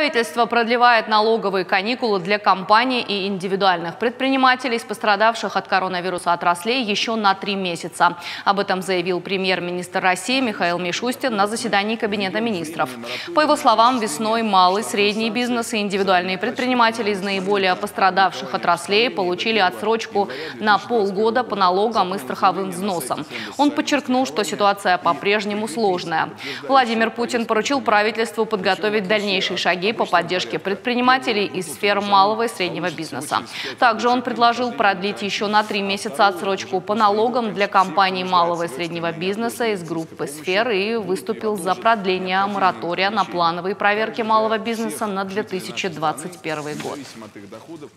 Правительство продлевает налоговые каникулы для компаний и индивидуальных предпринимателей с пострадавших от коронавируса отраслей еще на 3 месяца. Об этом заявил премьер-министр России Михаил Мишустин на заседании Кабинета министров. По его словам, весной малый, средний бизнес и индивидуальные предприниматели из наиболее пострадавших отраслей получили отсрочку на полгода по налогам и страховым взносам. Он подчеркнул, что ситуация по-прежнему сложная. Владимир Путин поручил правительству подготовить дальнейшие шаги по поддержке предпринимателей из сфер малого и среднего бизнеса. Также он предложил продлить еще на 3 месяца отсрочку по налогам для компаний малого и среднего бизнеса из группы сфер и выступил за продление моратория на плановые проверки малого бизнеса на 2021 год.